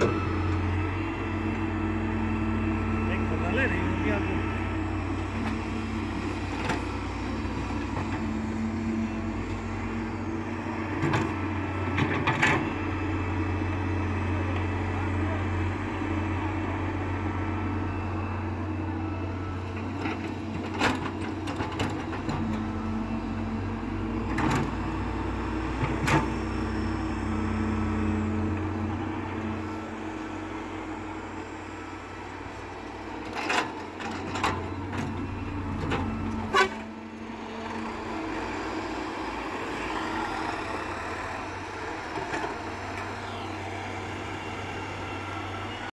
Thanks for the letter.